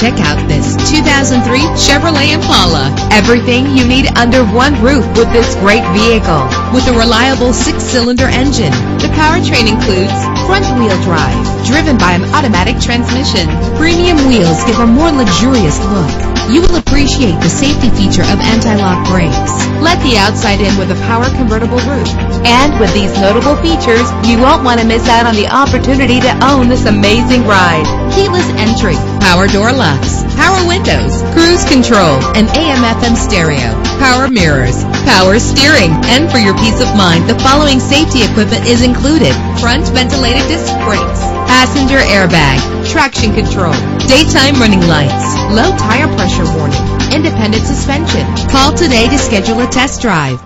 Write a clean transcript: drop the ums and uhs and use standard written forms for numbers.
Check out this 2003 Chevrolet Impala. Everything you need under one roof with this great vehicle. With a reliable 6-cylinder engine, the powertrain includes front-wheel drive, driven by an automatic transmission. Premium wheels give a more luxurious look. You will appreciate the safety feature of anti-lock brakes. Let the outside in with a power convertible roof. And with these notable features, you won't want to miss out on the opportunity to own this amazing ride. Keyless entry, power door locks, power windows, cruise control, an AM/FM stereo, power mirrors, power steering. And for your peace of mind, the following safety equipment is included: front ventilated disc brakes, passenger airbag, traction control, daytime running lights, low tire pressure warning, independent suspension. Call today to schedule a test drive.